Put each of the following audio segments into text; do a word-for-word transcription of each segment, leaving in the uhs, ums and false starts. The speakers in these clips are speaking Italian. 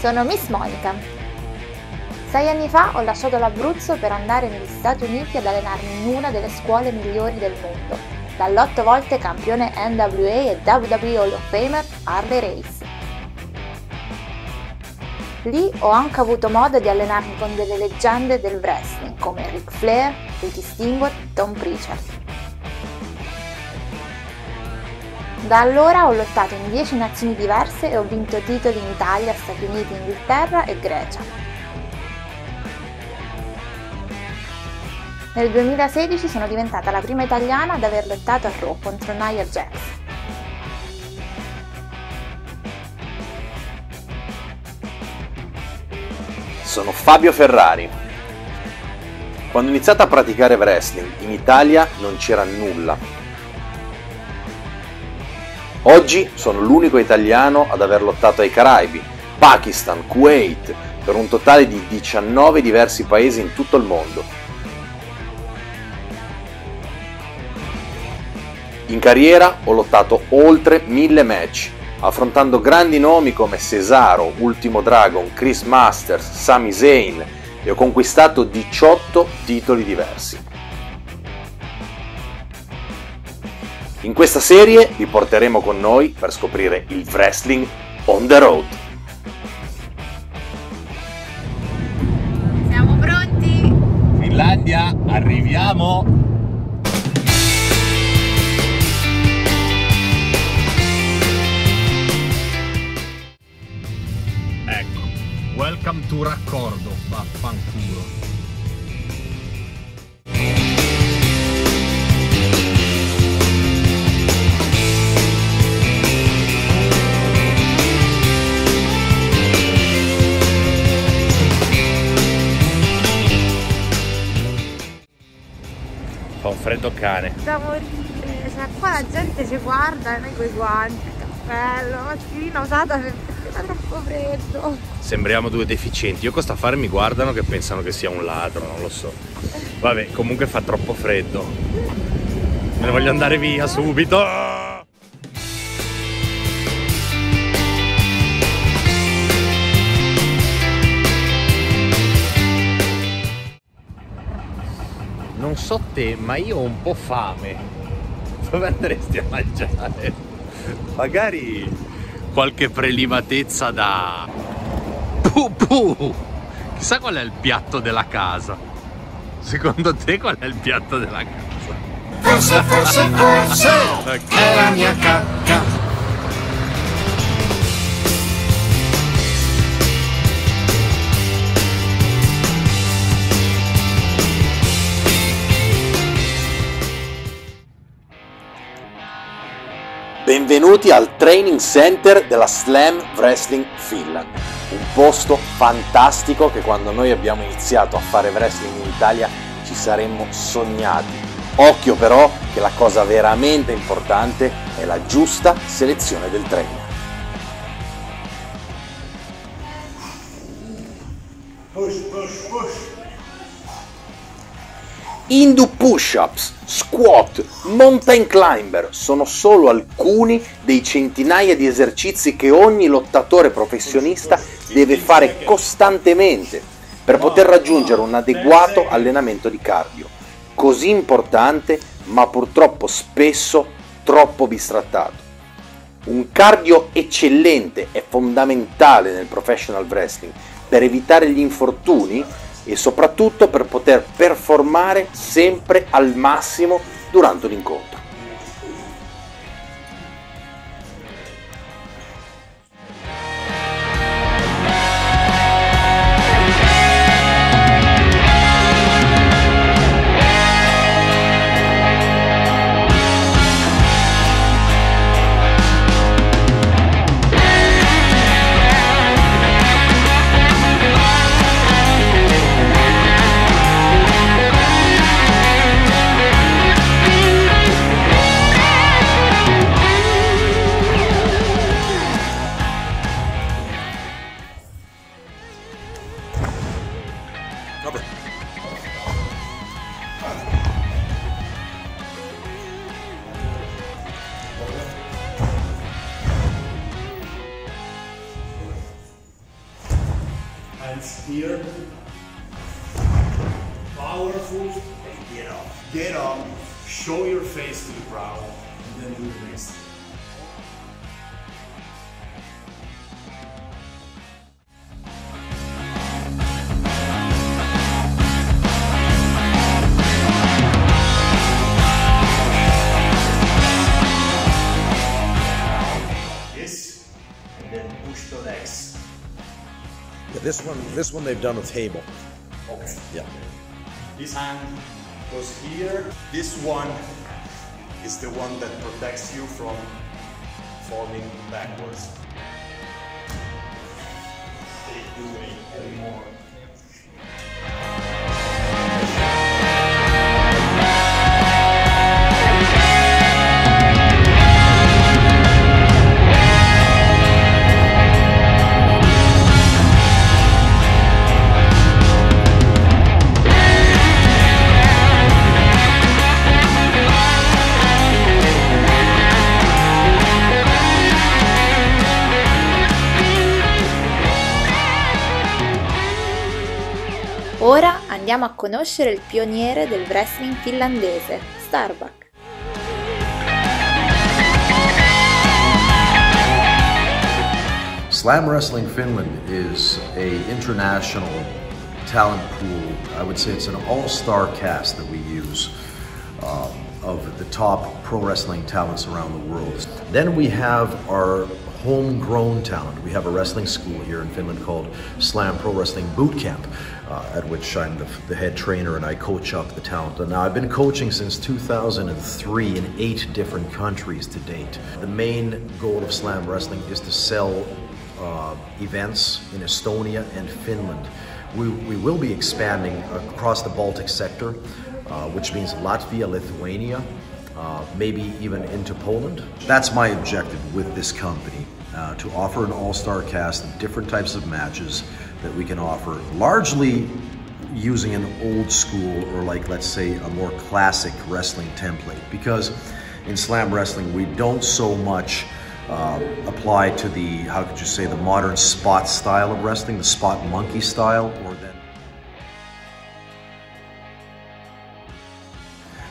Sono Miss Monica. Sei anni fa ho lasciato l'Abruzzo per andare negli Stati Uniti ad allenarmi in una delle scuole migliori del mondo, dall'otto volte campione N W A e W W E Hall of Famer Harley Race. Lì ho anche avuto modo di allenarmi con delle leggende del wrestling come Ric Flair, Ricky Steamboat e Tom Pritchard. Da allora ho lottato in dieci nazioni diverse e ho vinto titoli in Italia, Stati Uniti, Inghilterra e Grecia. Nel duemilasedici sono diventata la prima italiana ad aver lottato a Raw contro Nia Jax. Sono Fabio Ferrari. Quando ho iniziato a praticare wrestling, in Italia non c'era nulla. Oggi sono l'unico italiano ad aver lottato ai Caraibi, Pakistan, Kuwait, per un totale di diciannove diversi paesi in tutto il mondo. In carriera ho lottato oltre mille match, affrontando grandi nomi come Cesaro, Ultimo Dragon, Chris Masters, Sami Zayn, e ho conquistato diciotto titoli diversi. In questa serie vi porteremo con noi per scoprire il wrestling on the road. Siamo pronti? Finlandia, arriviamo! Ecco, welcome to raccordo, vaffanculo. Fa un freddo cane. Da morire, cioè qua la gente ci guarda e noi coi guanti, il cappello, la mascherina usata perché fa troppo freddo. Sembriamo due deficienti, io costa fare mi guardano che pensano che sia un ladro, non lo so. Vabbè, comunque fa troppo freddo. Me ne voglio andare via subito! Non so te, ma io ho un po' fame. Dove andresti a mangiare? Magari qualche prelibatezza da... Pupù! Chissà qual è il piatto della casa. Secondo te qual è il piatto della casa? Forse, forse, forse è la mia cacca. Benvenuti al Training Center della Slam Wrestling Finland, un posto fantastico che quando noi abbiamo iniziato a fare wrestling in Italia ci saremmo sognati. Occhio però che la cosa veramente importante è la giusta selezione del trainer. Push, push, push. Hindu push-ups, squat, mountain climber sono solo alcuni dei centinaia di esercizi che ogni lottatore professionista deve fare costantemente per poter raggiungere un adeguato allenamento di cardio, così importante ma purtroppo spesso troppo bistrattato. Un cardio eccellente è fondamentale nel professional wrestling per evitare gli infortuni e soprattutto per poter performare sempre al massimo durante l'incontro. hands here. Powerful, and get up. Get up, show your face to the crowd, and then do the rest. This one, this one they've done with table. Okay. Yeah. This hand goes here. This one is the one that protects you from falling backwards. They do it anymore. Ora andiamo a conoscere il pioniere del wrestling finlandese, Starbuck. Slam Wrestling Finland is an international talent pool. I would say it's an all-star cast that we use uh, of the top pro wrestling talents around the world. Then we have our homegrown talent. We have a wrestling school here in Finland called Slam Pro Wrestling Bootcamp, uh, at which I'm the, the head trainer and I coach up the talent. And now I've been coaching since two thousand three in eight different countries to date. The main goal of Slam Wrestling is to sell uh, events in Estonia and Finland. We, we will be expanding across the Baltic sector, uh, which means Latvia, Lithuania, Uh, maybe even into Poland. That's my objective with this company, uh, to offer an all-star cast of different types of matches that we can offer, largely using an old school, or like, let's say, a more classic wrestling template, because in Slam Wrestling we don't so much Uh, apply to the, how could you say, the modern spot style of wrestling, the spot monkey style, or that.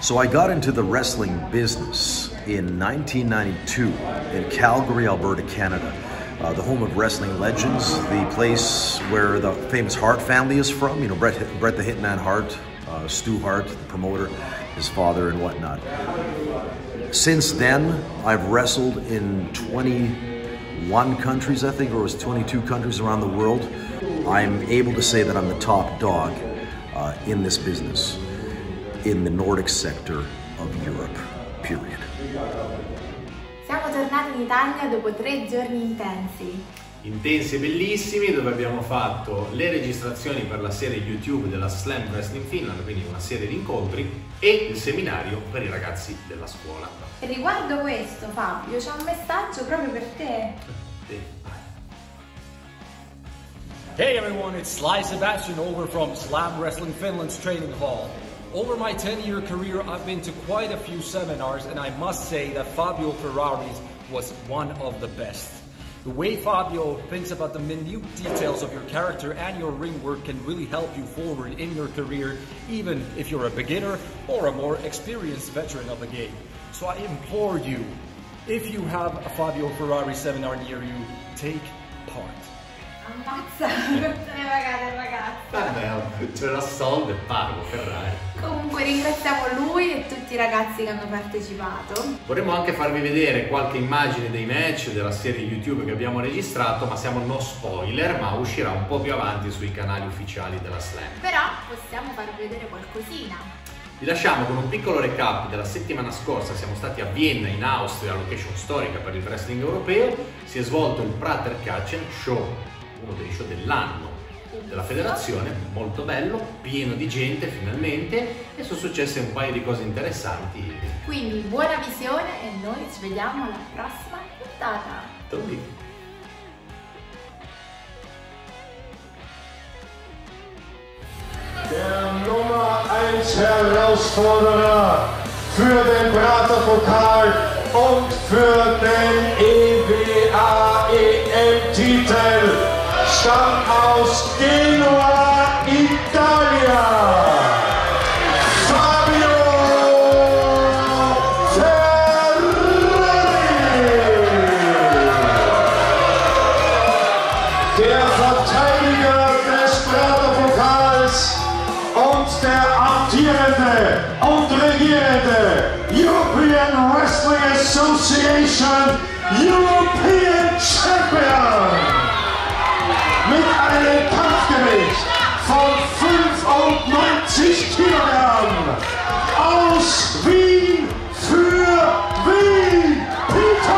So I got into the wrestling business in nineteen ninety-two in Calgary, Alberta, Canada, uh, the home of wrestling legends, the place where the famous Hart family is from, you know, Bret, Bret the Hitman Hart, uh, Stu Hart, the promoter, his father and whatnot. Since then, I've wrestled in twenty-one countries, I think, or it was twenty-two countries around the world. I'm able to say that I'm the top dog uh, in this business, in the Nordic sector of Europe, period. Siamo tornati in Italia dopo tre giorni intensi. Intensi e bellissimi, dove abbiamo fatto le registrazioni per la serie YouTube della Slam Wrestling Finland, quindi una serie di incontri, e il seminario per i ragazzi della scuola. E riguardo questo, Fabio, c'è un messaggio proprio per te. Hey everyone, it's Sly Sebastian over from Slam Wrestling Finland's training hall. Over my ten-year career, I've been to quite a few seminars, and I must say that Fabio Ferrari's was one of the best. The way Fabio thinks about the minute details of your character and your ring work can really help you forward in your career, even if you're a beginner or a more experienced veteran of the game. So I implore you, if you have a Fabio Ferrari seminar near you, take part. Ammazza, ragazzi, ragazzi. Vabbè, ce l'ho soldi e pago Ferrari. Comunque ringraziamo lui e tutti i ragazzi che hanno partecipato. Vorremmo anche farvi vedere qualche immagine dei match della serie YouTube che abbiamo registrato, ma siamo no spoiler, ma uscirà un po' più avanti sui canali ufficiali della Slam. Però possiamo farvi vedere qualcosina. Vi lasciamo con un piccolo recap della settimana scorsa. Siamo stati a Vienna, in Austria, location storica per il wrestling europeo. Si è svolto il Prater Catchen Show, uno dei show dell'anno della federazione, molto bello, pieno di gente finalmente, e sono successe un paio di cose interessanti. Quindi buona visione e noi ci vediamo alla prossima puntata. Ciao. Der Nummer eins Herausforderer für den Praterpokal und für den E B A E M-Titel. stammt aus Genua, Italien. Fabio Ferrari, der Verteidiger des Stratopokals und der amtierende und regierende European Wrestling Association European Champion. Mit einem Kampfgewicht von fünfundneunzig Kilogramm aus Wien für Wien, Peter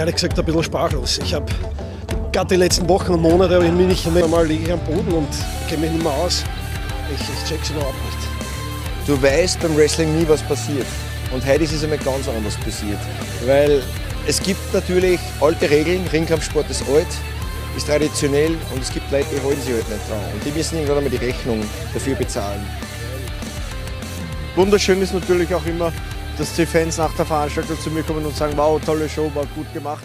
ehrlich gesagt ein bisschen sprachlos. Ich habe gerade die letzten Wochen und Monate, aber ich bin nicht mehr, mal liege ich am Boden und kenne mich nicht mehr aus. Ich, ich check's überhaupt nicht. Du weißt beim Wrestling nie, was passiert. Und heute ist es einmal ganz anders passiert. Weil es gibt natürlich alte Regeln, Ringkampfsport ist alt, ist traditionell und es gibt Leute, die halten sich halt nicht dran. Und die müssen irgendwann einmal die Rechnung dafür bezahlen. Wunderschön ist natürlich auch immer, dass die Fans nach der Veranstaltung zu mir kommen und sagen, wow, tolle Show, war gut gemacht.